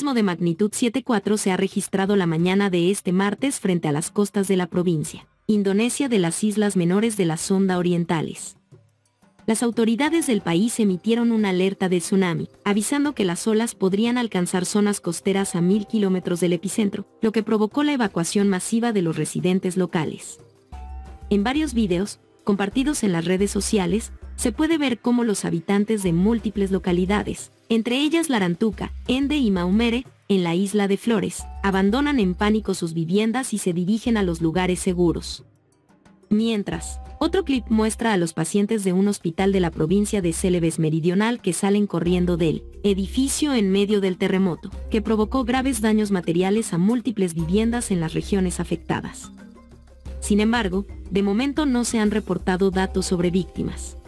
sismo de magnitud 7.4 se ha registrado la mañana de este martes frente a las costas de la provincia Indonesia de las islas menores de la sonda orientales. Las autoridades del país emitieron una alerta de tsunami, avisando que las olas podrían alcanzar zonas costeras a 1.000 kilómetros del epicentro, lo que provocó la evacuación masiva de los residentes locales. En varios videos, compartidos en las redes sociales, se puede ver cómo los habitantes de múltiples localidades, entre ellas Larantuca, Ende y Maumere, en la isla de Flores, abandonan en pánico sus viviendas y se dirigen a los lugares seguros. Mientras, otro clip muestra a los pacientes de un hospital de la provincia de Celebes Meridional que salen corriendo del edificio en medio del terremoto, que provocó graves daños materiales a múltiples viviendas en las regiones afectadas. Sin embargo, de momento no se han reportado datos sobre víctimas.